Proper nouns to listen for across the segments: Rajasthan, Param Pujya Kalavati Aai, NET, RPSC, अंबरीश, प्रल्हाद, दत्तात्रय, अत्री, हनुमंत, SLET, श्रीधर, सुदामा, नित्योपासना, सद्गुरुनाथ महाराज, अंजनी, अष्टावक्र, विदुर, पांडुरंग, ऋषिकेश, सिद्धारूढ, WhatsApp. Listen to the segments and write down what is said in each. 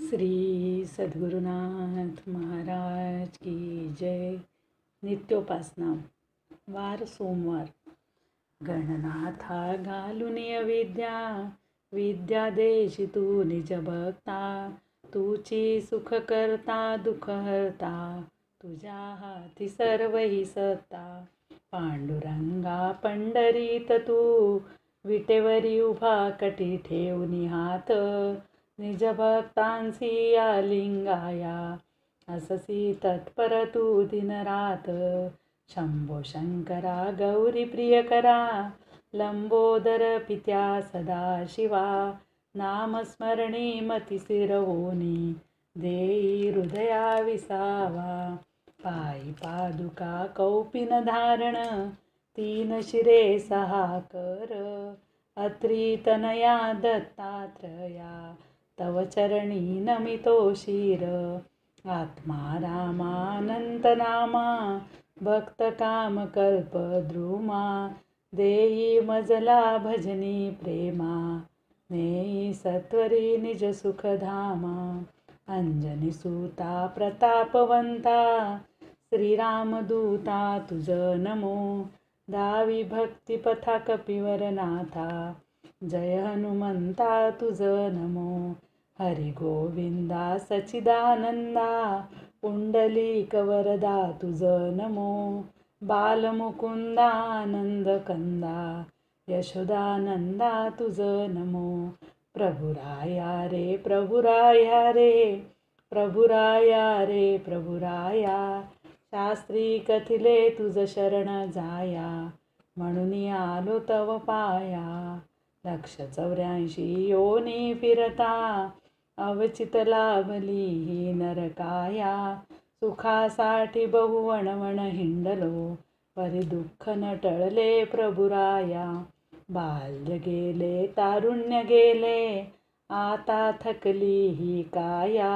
श्री सद्गुरुनाथ महाराज की जय। नित्योपासना वार सोमवार। गणनाथा घालुनी अविद्या, विद्या देशी तू निज भक्ता। तुची सुख करता दुख हरता, तुझ्या हाती सर्व ही सत्ता। पांडुरंगा पंढरीत तू, विटेवरी उभा कटी ठेवनी हात। निज भक्तांसी आलिंगाया, अससी तत्पर तू दिनरात। शंभो शंकरा गौरी प्रियकरा, लंबोदर पित्या सदा शिवा। नामस्मरणे मति सिरहोनी, देई हृदया विसावा। पायी पादुका कौपिन धारण, तीन शिरे सहा कर। अत्री तनया दत्तात्रया, तव चरणी नमितो शिर। आत्मा रामानंत नामा, भक्त काम कल्प द्रुमा। देई मजला भजनी प्रेमा, नेई सत्वरी निज सुख धामा। अंजनी सूता प्रतापवंता, श्रीराम दूता तुझ नमो। दावी भक्ति पथा कपिवरनाथा, जय हनुमंता तुझ नमो। हरि गोविंदा सचिदानंदा, पुंडलीक वरदा तुझ नमो। बालमुकुंदा आनंदकंदा, यशोदानंदा तुझ नमो। प्रभुराया रे प्रभुराया रे, प्रभुराया रे प्रभुराया। शास्त्री कथिले तुझ शरण जाया, म्हणूनी आलो तव पाया। 184 योनी फिरता, अवचित लाभली ही नरकाया। सुखासाठी बहुवणवण हिंडलो, परी दुःख न टळले प्रभुराया। बाल्य गेले तारुण्य गेले, आता थकली ही काया।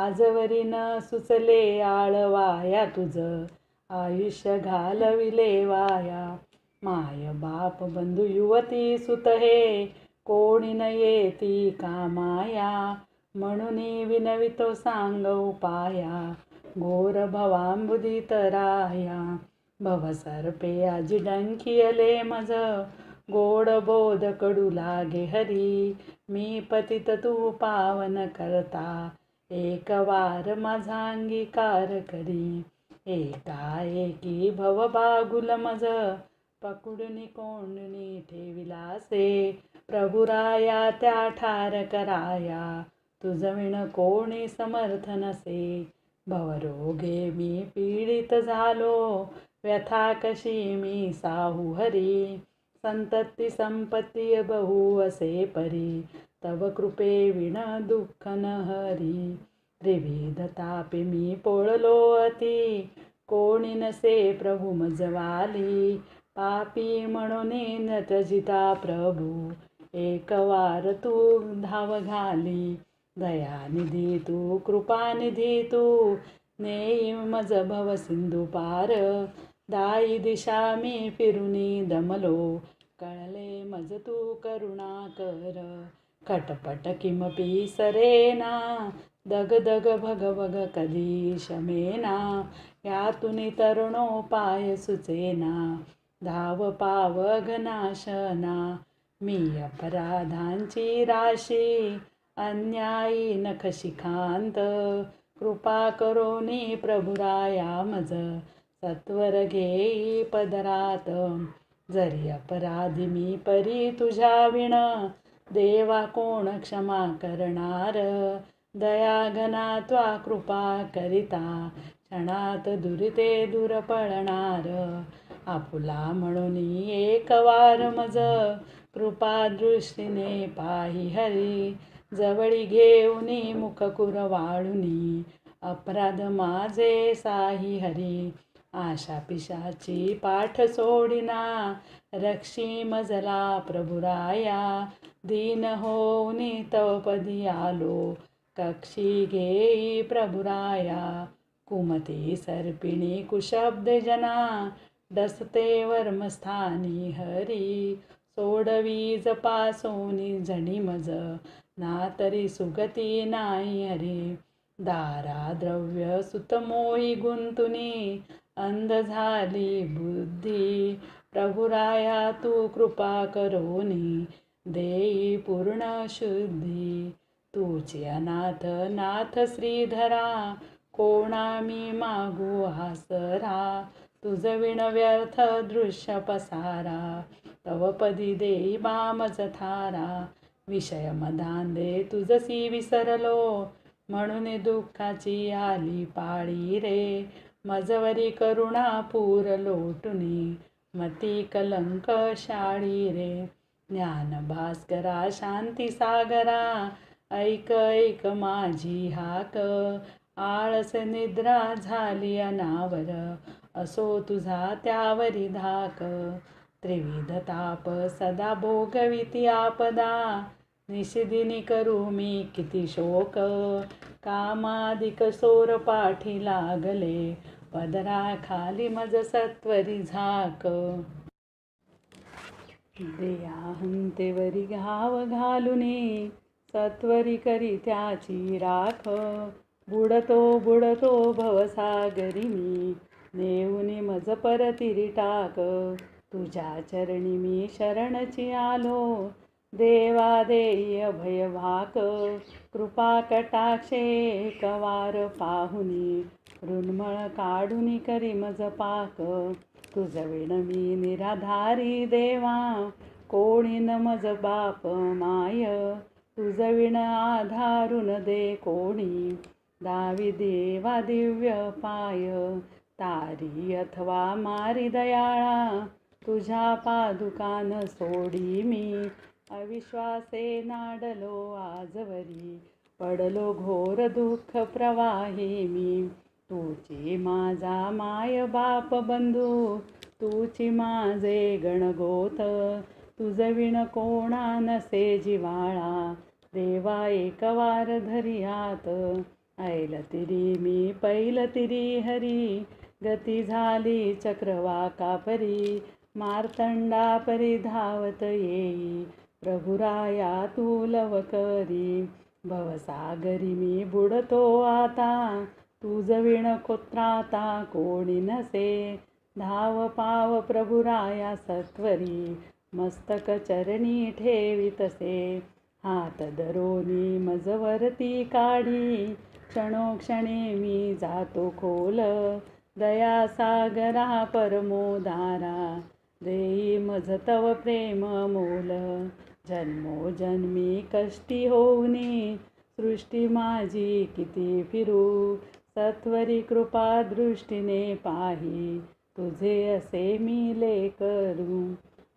आजवरी न सुचले आळवाया, तुझं आयुष्य घालविले वाया। माय बाप बंधु युवती सुत हे, कोणी न येती कामाया। म्हणूनी विनवितो सांग उपाया, घोर भवांबुदी तराया। भवसर्पे आजी डंखियले मज, गोड बोध कडू लागे हरी। मी पतित तू पावन करता, एक वार माझा अंगीकार करी। एकाएकी भव बागुल मज, पकडुनी कोंडुनी ठेविलासे। प्रभुराया त्या ठार कराया, तुझविण कोणी समर्थ नसे। भवरोगे मी पीडित झालो, व्यथा कशी मी साहू हरी। संतती संपत्ती बहु असे परी, तव कृपे विण दुःख न हरी। त्रिविध तापी मी पोळलो अति, कोणी नसे प्रभु मजवाली। पापी म्हणून नतजिता प्रभु, एक वार तू धाव घाली। दयानिधी तू कृपानिधी तू, नेई मज भव सिंधु पार। दाई दिशा मी फिरुनी दमलो, कळले मज तू करुणा कर। खटपट किमपी सरेना, दग दग भग भग कधी शमेना। यातुनी तरुणो पाय सुचेना, धाव पाव घनाशना। मी अपराधांची राशी, अन्यायी नखशिखांत। कृपा करोनी प्रभुराया मज, सत्वर घेई पदरात। जरी अपराधी मी परी तुझ्या विण, देवा कोण क्षमा करणार। दया घना त्वा कृपा करिता, क्षणात दुरिते दूर पळणार। आपुला म्हणून एक वार मज, कृपादृष्टीने पाहि हरी। जवळी घेऊनी मुखकुर वाळुनी, अपराध माझे साही हरी। आशा पिशाची पाठ सोडिना, रक्षी मजला प्रभुराया। दीन होऊनी तवपदी आलो, कक्षी घेई प्रभुराया। कुमती सर्पिणी कुशब्द जना, डसते वर्मस्थानी हरी। सोडवी जपासोनी जणी मज, ना तरी सुगती नाही हरी, दारा द्रव्य सुतमोई गुंतुनी, अंध झाली बुद्धी प्रभुराया तू कृपा करोनी, देई पूर्ण शुद्धी। तूची अनाथ नाथ श्रीधरा, कोणा मी मागू आसरा, तुझ विण व्यर्थ दृश्य पसारा, तव पदी देई बामज थारा। विषय मदांधे तुझसी विसरलो, म्हणून दुःखाची आली पाळी रे, मजवरी करुणा पूर लोटुनी, मती कलंक शाळी रे। ज्ञान भास्करा शांती सागरा, ऐक ऐक माझी हाक, आळस निद्रा झाली अनावर, असो तुझा त्यावरी धाक। त्रिविध ताप सदा भोगविती आपदा, निशिदिनी करू मी किती शोक, कामादिक सोर पाठी लागले, पदरा खाली मज सत्वरी झाक। देया हंतेवरी घाव घालुनी, सत्वरी करी त्याची राख, बुडतो बुडतो भवसागरी मी, नेऊनी मज परतिरी टाक। तुझ्या चरणी मी शरणची आलो, देवा देई अभय वाक, कृपा कटाक्षे एकवार पाहुनी, ऋणमळ काढूनी करी मज पाक। तुझ विण मी निराधारी देवा, कोणी न मज बाप माय, तुझ विण आधारून दे कोणी, दावी देवा दिव्य पाय। तारी अथवा मारी दयाळा, तुझ्या पादुकान सोडी मी, अविश्वासे नाडलो आजवरी, पडलो घोर दुःख प्रवाही मी। तूची माझा माय बाप बंधू, तूची माझे गणगोत, तुझ विण कोणा नसे जिवाळा, देवा एकवार धरियात। ऐलतिरी मी पैलतिरी हरी, गती झाली चक्रवाकापरी, मार्तंडा परी धावत येई, प्रभुराया तू लवकरी। भवसागरी मी बुडतो आता, तुझ विण कोत्राता कोणी नसे, धाव पाव प्रभुराया सत्वरी, मस्तक चरणी ठेवी तसे। हात दरोनी मजवरती काढी, क्षणोक्षणी मी जातो खोल, दया सागरा परमोदारा, देई मज तव प्रेम मोल। जन्मो जन्मी कष्टी होऊनी, सृष्टी माझी किती फिरू, सत्वरी कृपा दृष्टीने पाही, तुझे असे मी ले करू।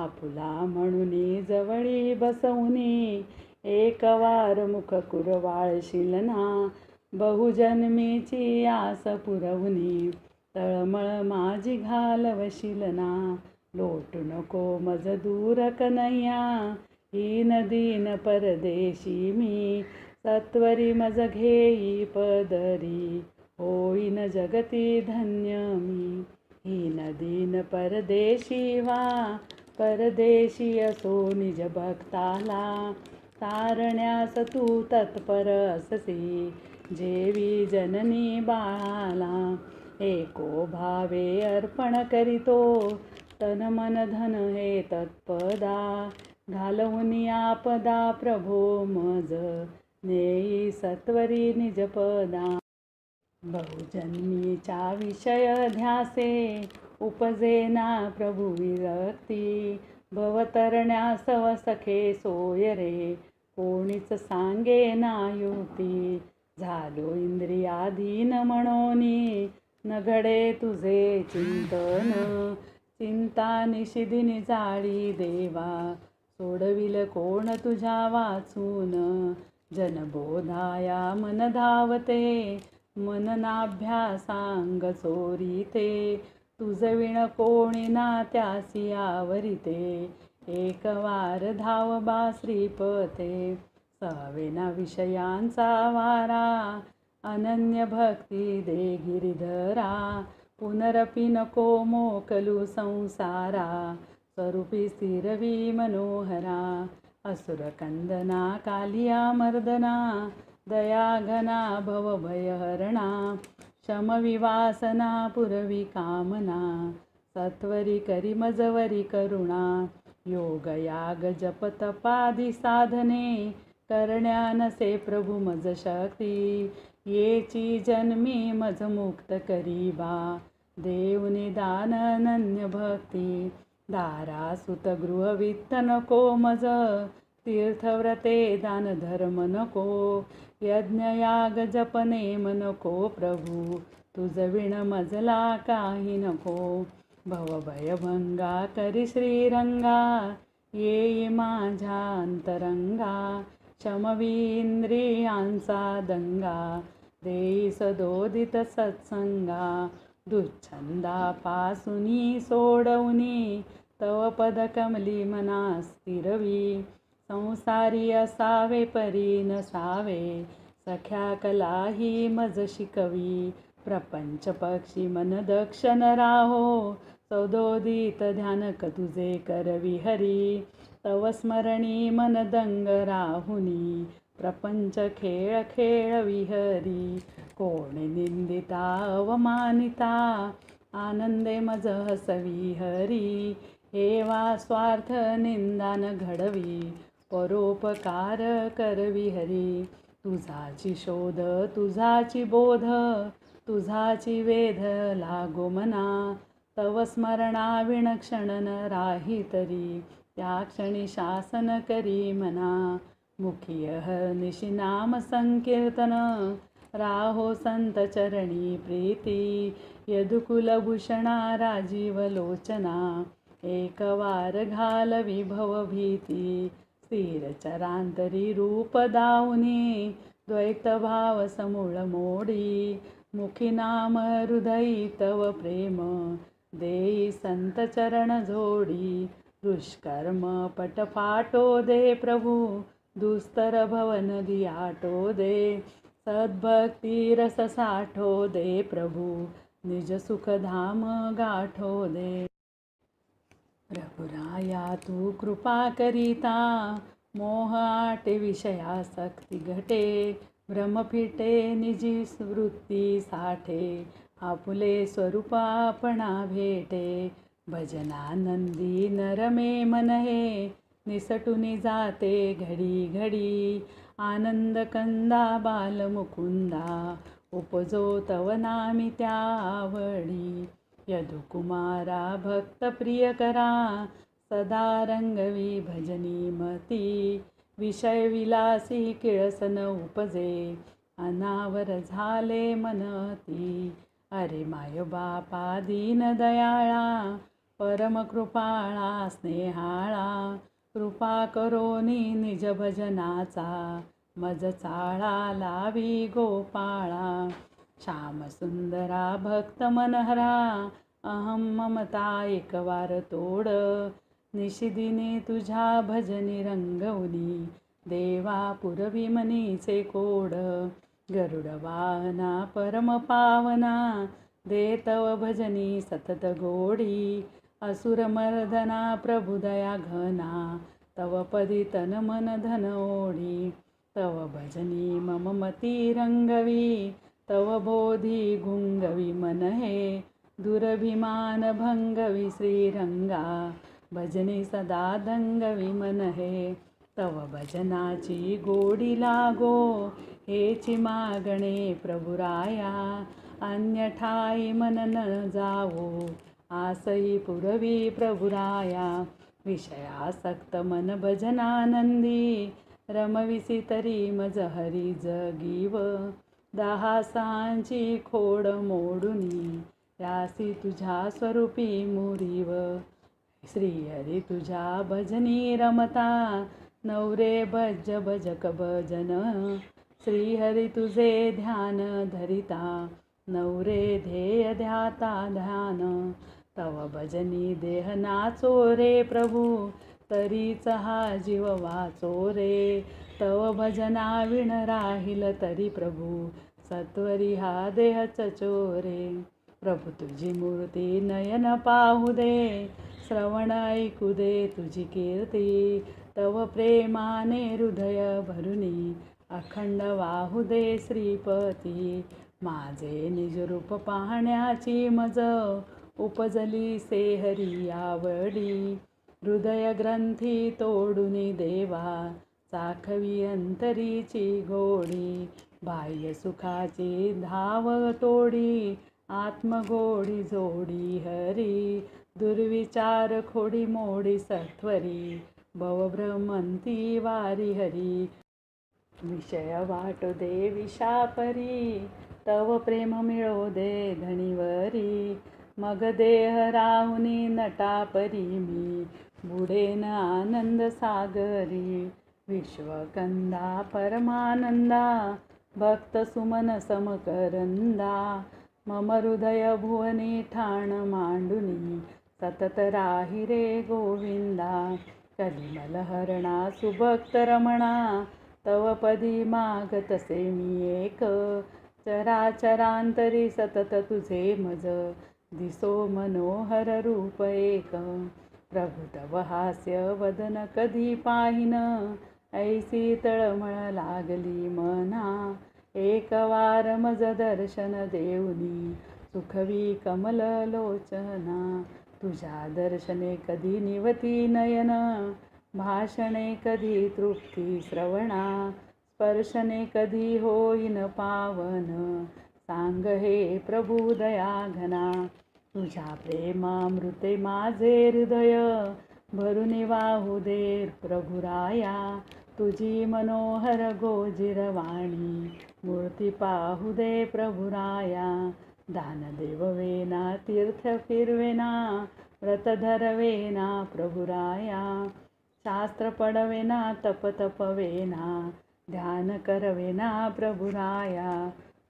आपुला म्हणूनी जवळी बसवनी, एकवार मुख कुरवाळशिलना, बहुजन्मीची आस पुरवनी, तळमळ माझी घालवशिलना। लोटू नको मज दूर कन्हैया, हीन दीन परदेशी मी, सत्वरी मज घेई पदरी, होईन जगती धन्य मी। हीन दीन परदेशी वा, परदेशी असो निज भक्ताला, तारण्यास तू तत्पर अससी, जेवी जननी बाळाला। एको भावे अर्पण करीतो, तन मन धन हे तत्पदा, घालवनी आपदा प्रभो मज, नेई सत्वरी निजपदा। बहुजन्मीचा विषय ध्यासे, उपजेना प्रभु विरक्ती, भवतरण्यास सखे सोय रे, कोणीच सांगे ना युक्ती। झालो इंद्रियाधीन म्हणोनी, न घडे तुझे चिंतन, चिंता निशिदिनी जाळी देवा, सोडविल कोण तुझ्या वाचून। जनबोधाया मन धावते, मननाभ्यासांग चोरीते, तुझ विण कोणी ना त्यासी आवरिते, एकवार धावबा श्रीपते। सवेना विषयांचा वारा, अनन्य भक्ती दे गिरिधरा, पुनरपि नको मोकलू संसारा, स्वरूपी स्थिरवी मनोहरा। असुर कंदना कालिया मर्दना दयाघना भवभयहरणा शम विवासना पुरवी कामना सत्वरी करी मजवरी करुणा योग याग जप तपादि साधने करण्यानसे प्रभु मज शक्ती येची जन्मी मज मुक्त करीबा देवने दान अनन्य भक्ती दारा सुत गृह वित्त नको मज तीर्थव्रते दान धर्म नको यज्ञ याग जप नेम नको प्रभु तुझ विण मजला काही नको भव भय भंगा करी श्रीरंगा ये माझा अंतरंगा शमवी इंद्रियांचा दंगा देई सदोदित सत्संगा दुच्छंदापासुनी सोडवनी तव पद कमली मना स्थिरवी संसारी असावे परी नसावे सख्या कला ही मज शिकवी प्रपंच पक्षी मन दक्षण राहो सौदोदित ध्यानक तुझे करवी हरी तव स्मरणी मन दंग राहुनी प्रपंच खेळ खेळ विहरी कोणी निंदिता अवमानिता आनंदे मज हसवी हरी हेवा स्वार्थ निंदान घडवी परोपकार करवी हरी तुझाची शोध तुझाची बोध तुझाची वेध लागो मना तव स्मरणा विणक्षण न राही तरी त्या क्षणी शासन करी मना मुखी हनिशी नाम संकीर्तन राहो संत चरणी प्रीती यदुकुलभूषणा राजीव लोचना एक वार घाल विभव भीती स्थिर चरांतरी रूप दाऊनी द्वैत भाव समूळ मोडी मुखी नाम हृदयी तव प्रेम देई संत चरण जोडी दुष्कर्म पट फाटो दे प्रभु दुस्तर भवन दियाटो दे सद्भक्ति रस साठो दे प्रभु निज सुख धाम गाठो दे रघुराया तू कृपा करिता मोह आटे विषया सक्ति घटे ब्रह्म फिटे निजी वृत्ति साठे आपुले स्वरूप आपणा भेटे भजनानंदी नरमे मन हे निसटुनी जाते घडी घडी आनंद कंदा बालमुकुंदा उपजो तव नामी त्या आवडी यदुकुमारा भक्त प्रिय करा सदा रंगवी भजनी मती विषय विलासी किळसन उपजे अनावर झाले मनती अरे माय बापा दीन दयाळा परम कृपाळा स्नेहाळा कृपा करोनी निज भजनाचा मज चाळा लावी गोपाळा श्याम सुंदरा भक्त मनहरा अहम ममता एक वार तोड निशिदिने तुझा भजनी रंगवनी देवा पुरवी मनीचे कोड गरुड वाहना परम पावना देतव भजनी सतत गोडी असुर मर्दना प्रभुदया घना तव पदी तन मन धन ओढी तव भजनी मम मती रंगवी तव बोधी गुंगवी मन हे दुरभिमान भंगवी श्रीरंगा भजनी सदा दंगवी मन हे तव भजनाची गोडी लागो हेची मागणे प्रभुराया अन्य ठाई मन न जावो आसई पुरवी प्रभुराया विषयासक्त मन भजनानंदी रमविसी तरी मज हरी जगीव दाहासांची खोड मोडुनी यासी तुझ्या स्वरूपी मुरीव श्री हरी तुझा भजनी रमता नवरे भज भजक भजन श्री हरी तुझे ध्यान धरिता नवरे ध्येय ध्याता ध्यान तव भजनी देह नाचो रे प्रभु तरीच हा जीव वाचो रे तव भजना विण राहिल तरी प्रभु सत्वरी हा देह चचोरे प्रभु तुझी मूर्ती नयन पाहू दे श्रवण ऐकू दे तुझी कीर्ती तव प्रेमाने हृदय भरुनी अखंड वाहू दे श्रीपती, माझे निजरूप पाहण्याची मज उपजली से हरी आवडी। हृदय ग्रंथी तोडुनी देवा साखवी अंतरीची गोडी, बाह्य सुखाची धाव तोडी आत्मगोडी जोडी हरी। दुर्विचार खोडी मोडी सत्वरी भवभ्रमंती वारी हरी। विषय वाटो दे विषापरी तव प्रेम मिळो दे धणीवरी, मग देह राहुनी नटापरी मी बुडेन आनंद सागरी। विश्वकंदा परमानंदा भक्त सुमन समकरंदा, मम हृदय भुवनी ठाण मांडुनी सतत राही रे गोविंदा। कलिमल हरणा सुभक्त रमणा तव पदी मागतसे मी एक, चराचरांतरी सतत तुझे मज दिसो मनोहर रूप एक। प्रभु तव हास्य वदन कधी पाहिन, ऐसी तळमळ लागली मना। एक वार मज दर्शन देऊनी सुखवी कमल लोचना, तुझ्या दर्शने कधी निवती नयन, भाषणे कधी तृप्ती श्रवणा, स्पर्शने कधी होईन पावन, सांग हे प्रभु दयाघना। तुझ्या प्रेमामृते माझे हृदय भरुनी वाहू दे प्रभुराया, तुझी मनोहर गोजिरवाणी मूर्ती पाहू दे प्रभुराया। दान देववेना तीर्थ फिरवेना व्रत धरवेना प्रभुराया, शास्त्र पडवेना तप तपवेना ध्यान करवेना प्रभुराया।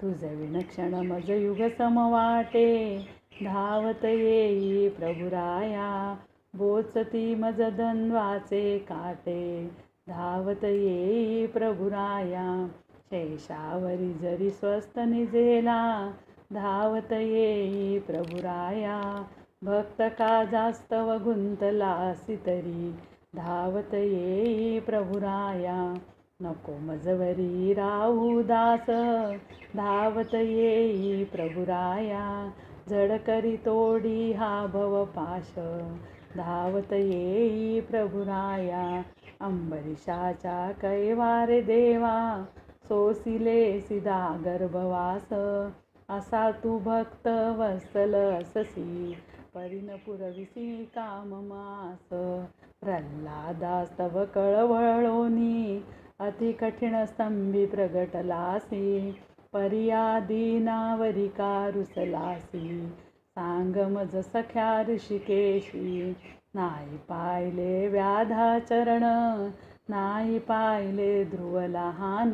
तुझे विणक्षण मज युग समवाटे धावत येई प्रभुराया, बोचती मज द्वंद्वाचे काटे धावत येई प्रभुराया। शेषावरी जरी स्वस्थ निजेला धावत येई प्रभुराया, भक्त का जास्त व गुंतलासी तरी धावत येई प्रभुराया। नको मजवरी राहू दास धावत येई प्रभुराया, जड करी तोडी हा भव पाश धावत येई प्रभुराया। अंबरीशाचा कैवारे देवा सोसिले सिदा गर्भवास, असा तू भक्त वसल अससी परिन पुरविसी काम मास। प्रल्हादास्तव कळवळोनी अति कठिण स्तंभी प्रगटलासी, परियादीनावरी कारुसलासी सांग मज सख्या ऋषिकेशी। नाही पाहिले व्याधाचरण नाही पाहिले ध्रुव लहान,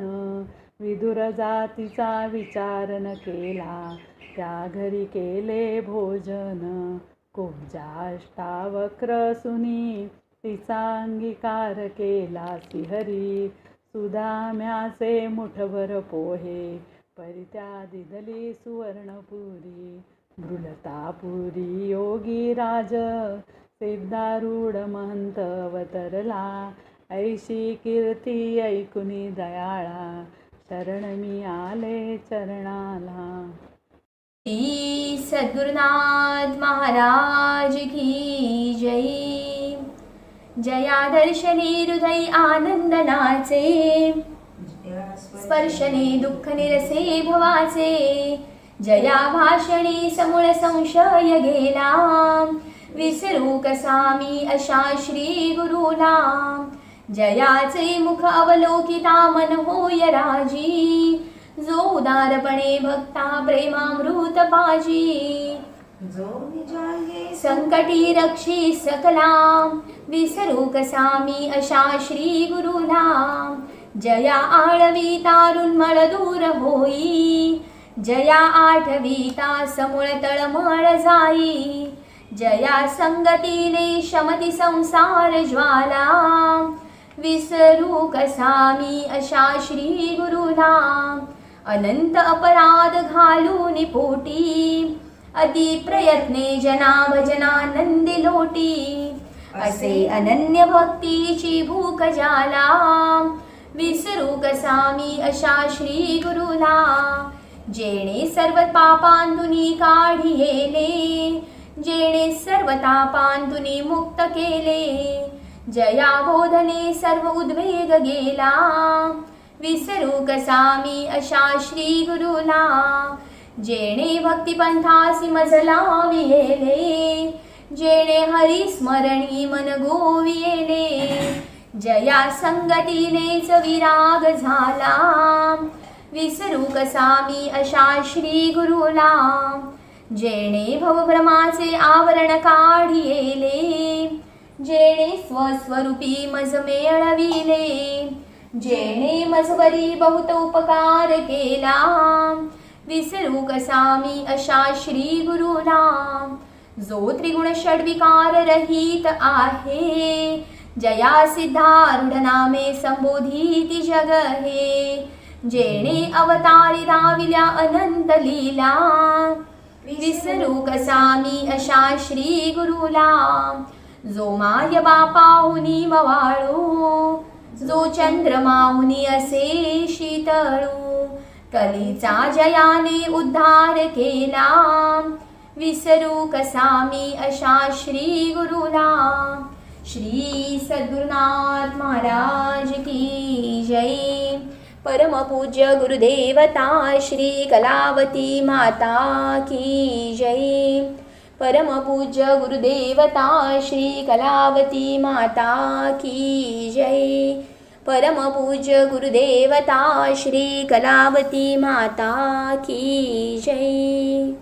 विदुर जातीचा विचार न केला त्या घरी केले भोजन। कुब्जाष्टावक्र सुनी तिचा अंगीकार केला सिहरी, सुदाम्याचे मुठभर पोहे परित्या दिदली सुवर्णपुरी। भृलतापुरी योगी राज सिद्धारूढ महंत अवतरला, ऐशी कीर्ती ऐकुनी दयाळा शरण मी आले चरणाला। श्री सद्गुरुनाथ महाराज की जय। जया दर्शने हृदय आनंद नाचे, स्पर्शने दुःख निरसे भवाचे। जया भाषणे समूळ संशय गेला, विसरू कसा मी अशा श्री गुरुला। जयाचे मुख अवलोकिता मन होय राजी, जो उदारपणे भक्ता प्रेमामृत पाजी। संकटी रक्षी सकला, विसरू कसा मी अशा श्री गुरुला। जया आळवी तारुण्मळ दूर होई, जया आठवीता समूळ तळमळ जाई। जया संगतीने शमती संसार ज्वाला, विसरू कसा मी अशा श्री गुरुला। अनंत अपराध घालून पोटी, अति प्रयत्ने जना भजनानंदी लोटी। असे अनन्य भक्तीची भूक जाला, विसरू कसामी अशा श्री गुरुला। जेणे सर्व पापांतुनी काढिले, जेणे सर्व तापांतुनी मुक्त केले। जया बोधने सर्व उद्वेग गेला, विसरू कसामी अशा श्री गुरुला। जेणे भक्ति पंथासी मजला विहेले, जेणे हरी स्मरणी मन गोविले। जया संगतीनेच विराग झाला, विसरू कसामी अशा श्री गुरुला। जेणे भवभ्रमाचे आवरण काढिले, जेणे स्वस्वरूपी मज मेळविले। जेणे मजवरी बहुत उपकार केला, विसरू कसामी अशा श्री गुरुला। जो त्रिगुण षड्विकार रहित आहे, जया सिद्धारूढ नामे संबोधिती जग हे। जेणे अवतारी राविल्या अनंत लीला, विसरू कसामी अशा श्री गुरुला। जो माय बापाहुनी मवाळू, जो चंद्रमाहुनी असे शीतळू। कलीचा जयाने उद्धार केला, विसरू कसामी अशा श्री गुरुला। श्री सद्गुरुनाथ महाराज की जय। परम पूज्य गुरुदेवता श्री कलावती माता की जय। परम पूज्य गुरुदेवता श्री कलावती माता की जय। परम पूज्य गुरुदेवता श्री कलावती माता की जय।